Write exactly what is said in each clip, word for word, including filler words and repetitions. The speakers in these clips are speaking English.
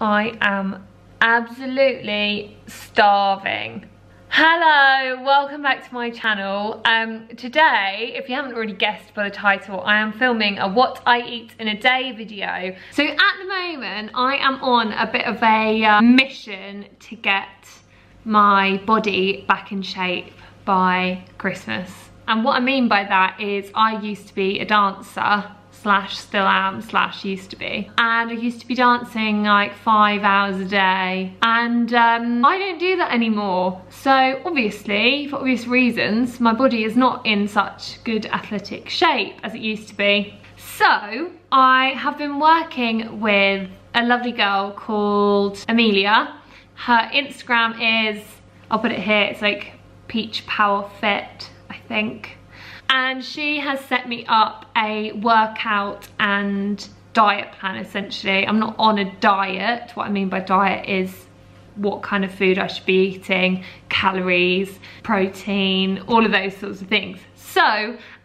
I am absolutely starving. Hello, welcome back to my channel. Um, today, if you haven't already guessed by the title, I am filming a what I eat in a day video. So at the moment, I am on a bit of a uh, mission to get my body back in shape by Christmas. And what I mean by that is I used to be a dancer, slash still am, slash used to be. And I used to be dancing like five hours a day. And um, I don't do that anymore. So obviously, for obvious reasons, my body is not in such good athletic shape as it used to be. So I have been working with a lovely girl called Amelia. Her Instagram is, I'll put it here, it's like Peach Power Fit, I think. And she has set me up a workout and diet plan, essentially. I'm not on a diet. What I mean by diet is what kind of food I should be eating, calories, protein, all of those sorts of things. So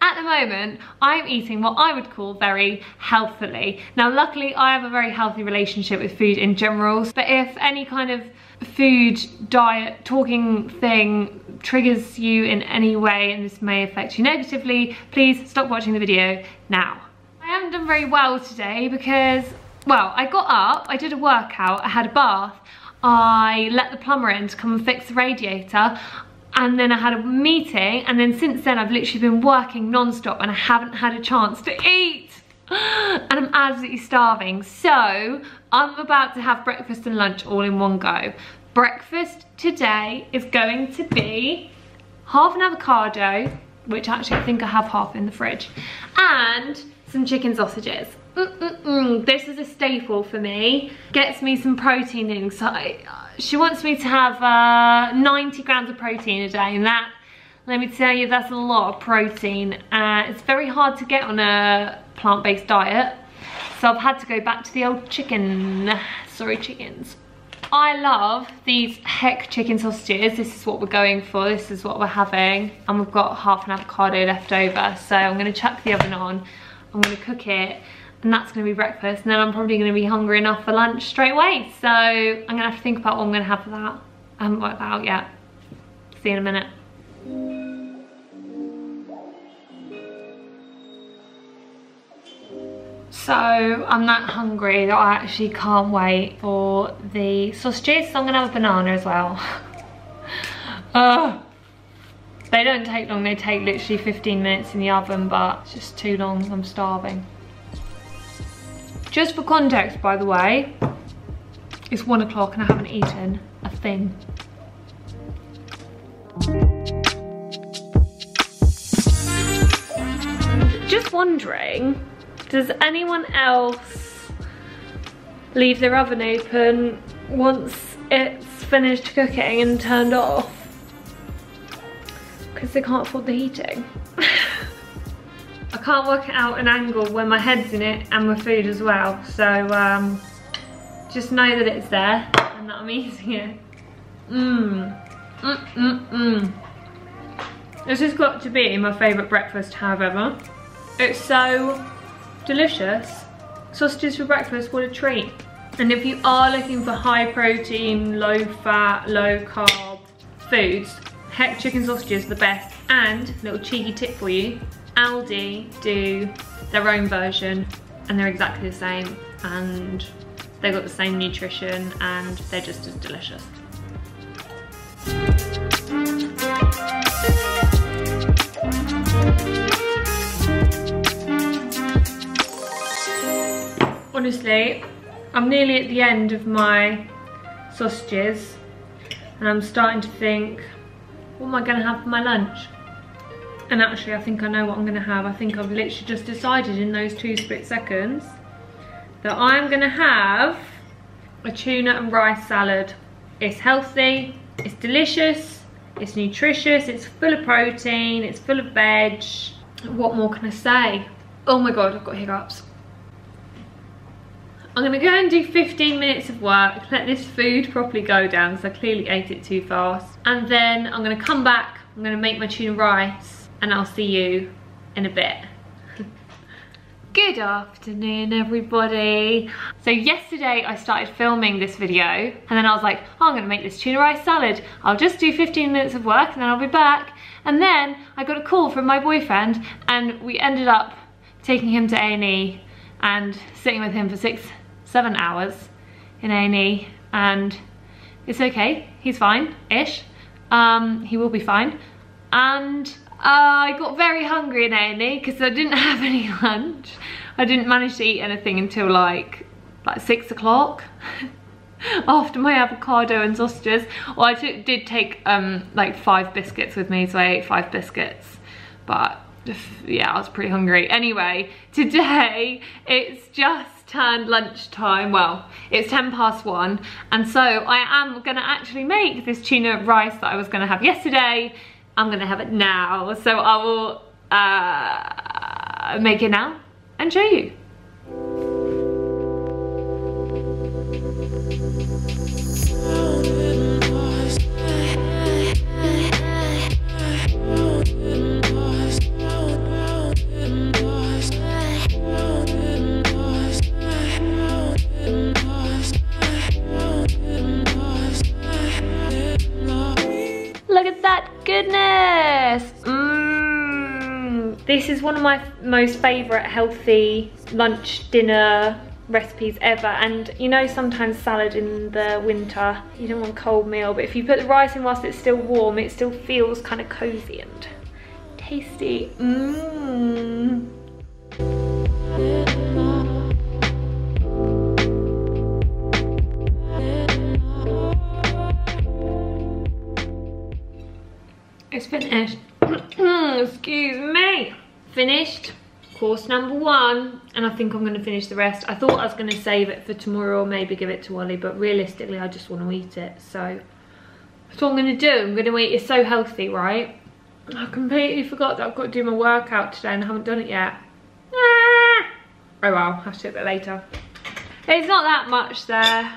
at the moment, I'm eating what I would call very healthily. Now, luckily, I have a very healthy relationship with food in general, but if any kind of food, diet, talking thing triggers you in any way and this may affect you negatively, please stop watching the video now. I haven't done very well today because, well, I got up, I did a workout, I had a bath, I let the plumber in to come and fix the radiator, and then I had a meeting, and then since then I've literally been working non-stop and I haven't had a chance to eat. And I'm absolutely starving. So I'm about to have breakfast and lunch all in one go. Breakfast today is going to be half an avocado, which actually I think I have half in the fridge, and some chicken sausages. Mm-mm-mm. This is a staple for me. Gets me some protein in. So she wants me to have uh, ninety grams of protein a day, and that, let me tell you, that's a lot of protein. Uh, it's very hard to get on a plant-based diet, so I've had to go back to the old chicken. Sorry, chickens. I love these Heck chicken sausages. This is what we're going for. This is what we're having. And we've got half an avocado left over, so I'm going to chuck the oven on. I'm going to cook it, and that's going to be breakfast. And then I'm probably going to be hungry enough for lunch straight away. So I'm going to have to think about what I'm going to have for that. I haven't worked that out yet. See you in a minute. So I'm that hungry that I actually can't wait for the sausages, so I'm gonna have a banana as well. Oh, they don't take long, they take literally fifteen minutes in the oven, but it's just too long, I'm starving. Just for context, by the way, it's one o'clock and I haven't eaten a thing. Just wondering, does anyone else leave their oven open once it's finished cooking and turned off? Because they can't afford the heating. I can't work it out an angle where my head's in it and my food as well. So um, just know that it's there and that I'm eating it. Mmm. Mmm, mmm, mmm. This has got to be my favourite breakfast, however. It's so delicious. Sausages for breakfast, what a treat. And if you are looking for high protein, low fat, low carb foods, Heck chicken sausages are the best. And little cheeky tip for you, Aldi do their own version and they're exactly the same, and they've got the same nutrition and they're just as delicious. Honestly, I'm nearly at the end of my sausages and I'm starting to think, what am I going to have for my lunch? And actually, I think I know what I'm going to have. I think I've literally just decided in those two split seconds that I'm going to have a tuna and rice salad. It's healthy, it's delicious, it's nutritious, it's full of protein, it's full of veg. What more can I say? Oh my God, I've got hiccups. I'm gonna go and do fifteen minutes of work, let this food properly go down, because I clearly ate it too fast. And then I'm gonna come back, I'm gonna make my tuna rice, and I'll see you in a bit. Good afternoon, everybody. So yesterday I started filming this video and then I was like, oh, I'm gonna make this tuna rice salad. I'll just do fifteen minutes of work and then I'll be back. And then I got a call from my boyfriend and we ended up taking him to A and E and sitting with him for six, seven hours in A and E, and it's okay, he's fine-ish. Um, he will be fine. And Uh, I got very hungry in A and E because I didn't have any lunch. I didn't manage to eat anything until like like six o'clock after my avocado and sausages. Well, I took, did take um, like five biscuits with me, so I ate five biscuits. But yeah, I was pretty hungry. Anyway, today it's just turned lunchtime. Well, it's ten past one, and so I am gonna actually make this tuna rice that I was gonna have yesterday. I'm gonna have it now, so I will uh, make it now and show you. Goodness! Mmm. This is one of my most favourite healthy lunch, dinner recipes ever. And you know, sometimes salad in the winter, you don't want a cold meal, but if you put the rice in whilst it's still warm, it still feels kind of cosy and tasty. Mmm. It's finished. Excuse me. Finished course number one, and I think I'm going to finish the rest. I thought I was going to save it for tomorrow or maybe give it to Ollie, but realistically I just want to eat it, so that's what I'm going to do. I'm going to eat it. It's so healthy, right? I completely forgot that I've got to do my workout today and I haven't done it yet. Ah! Oh well, I'll have to do it later. It's not that much there.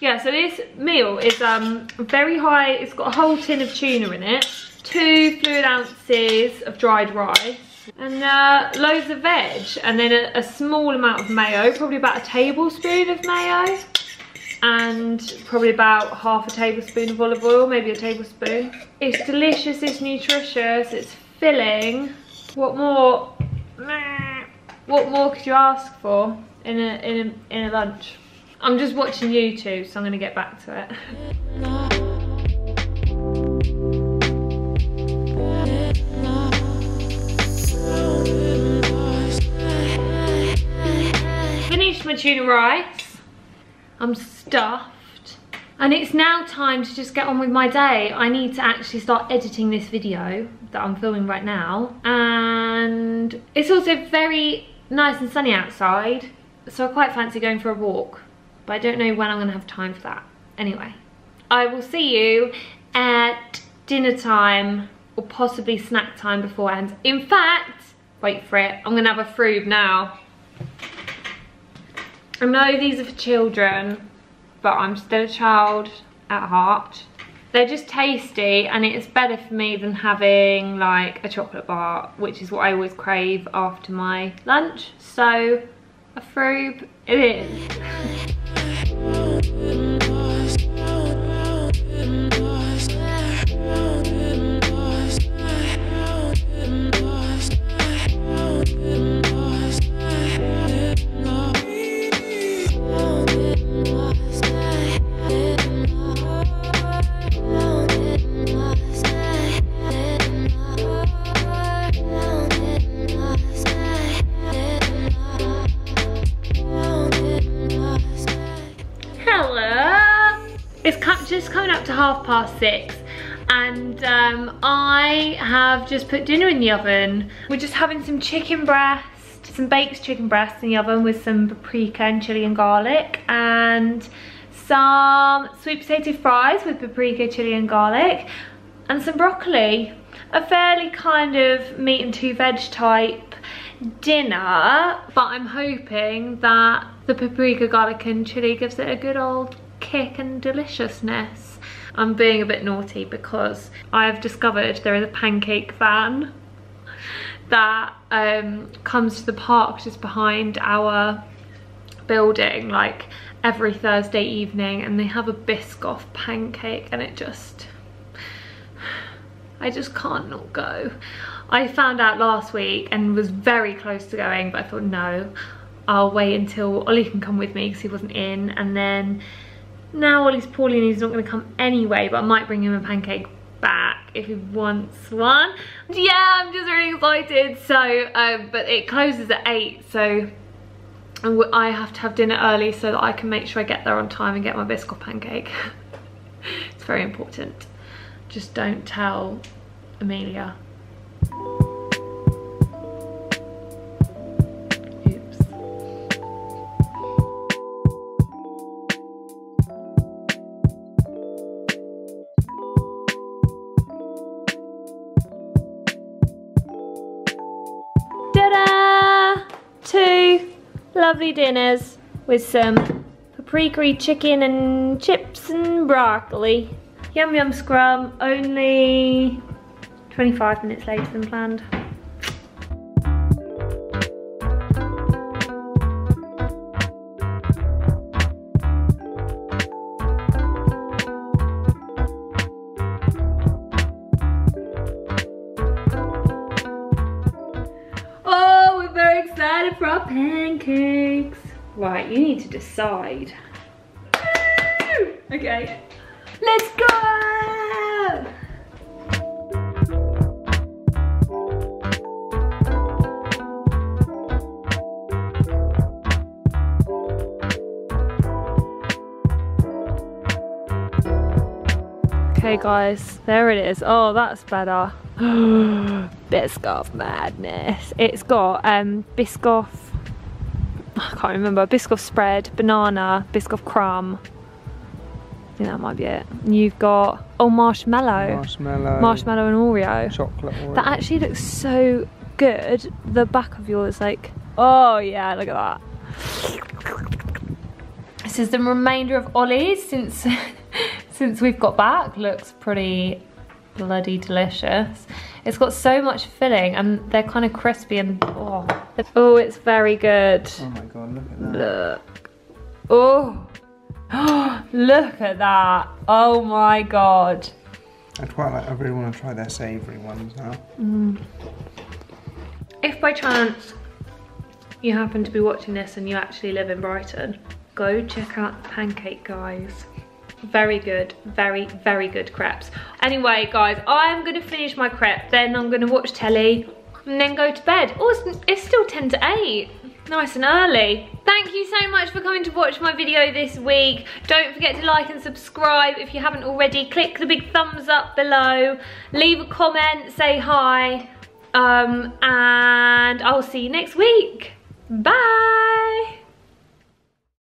Yeah, so this meal is um very high. It's got a whole tin of tuna in it, two fluid ounces of dried rice, and uh, loads of veg, and then a, a small amount of mayo, probably about a tablespoon of mayo, and probably about half a tablespoon of olive oil, maybe a tablespoon. It's delicious, it's nutritious, it's filling. What more, what more could you ask for in a, in a, in a lunch? I'm just watching YouTube, so I'm gonna get back to it. My tuna rice, I'm stuffed, and it's now time to just get on with my day. I need to actually start editing this video that I'm filming right now, and it's also very nice and sunny outside, so I quite fancy going for a walk, but I don't know when I'm gonna have time for that. Anyway, I will see you at dinner time or possibly snack time beforehand. In fact, wait for it, I'm gonna have a Frube now. I know these are for children, but I'm still a child at heart. They're just tasty, and it's better for me than having like a chocolate bar, which is what I always crave after my lunch. So a Frube it is. It's coming up to half past six, and um, I have just put dinner in the oven. We're just having some chicken breast, some baked chicken breast in the oven with some paprika and chilli and garlic, and some sweet potato fries with paprika, chilli and garlic, and some broccoli. A fairly kind of meat and two veg type dinner, but I'm hoping that the paprika, garlic and chilli gives it a good old kick and deliciousness. I'm being a bit naughty because I've discovered there is a pancake van that um, comes to the park just behind our building like every Thursday evening, and they have a Biscoff pancake, and it just, I just can't not go. I found out last week and was very close to going, but I thought no, I'll wait until Ollie can come with me because he wasn't in, and then now Ollie's poorly and he's not going to come anyway, but I might bring him a pancake back if he wants one. Yeah, I'm just really excited. So um, but it closes at eight, so I have to have dinner early so that I can make sure I get there on time and get my Biscoff pancake. It's very important. Just don't tell Amelia. Lovely dinners with some paprika chicken and chips and broccoli. Yum yum scrum, only twenty-five minutes later than planned. For our pancakes. Right, you need to decide. Okay, let's go! Okay guys, there it is. Oh, that's better. Biscoff madness. It's got um, Biscoff, I can't remember, Biscoff spread, banana, Biscoff crumb. I think that might be it. You've got, oh, marshmallow. Marshmallow. Marshmallow and Oreo. Chocolate Oreo. That actually looks so good. The back of yours, like, oh yeah, look at that. This is the remainder of Ollie's since, since we've got back. Looks pretty bloody delicious. It's got so much filling and they're kind of crispy and oh, oh it's very good. Oh my god, look at that. Look. Oh, oh look at that. Oh my god. I quite like, I really want to try their savoury ones now. Mm. If by chance you happen to be watching this and you actually live in Brighton, go check out the pancake guys. Very good, very, very good crepes. Anyway, guys, I'm going to finish my crepe, then I'm going to watch telly, and then go to bed. Oh, it's still ten to eight. Nice and early. Thank you so much for coming to watch my video this week. Don't forget to like and subscribe if you haven't already. Click the big thumbs up below. Leave a comment, say hi, um, and I'll see you next week. Bye.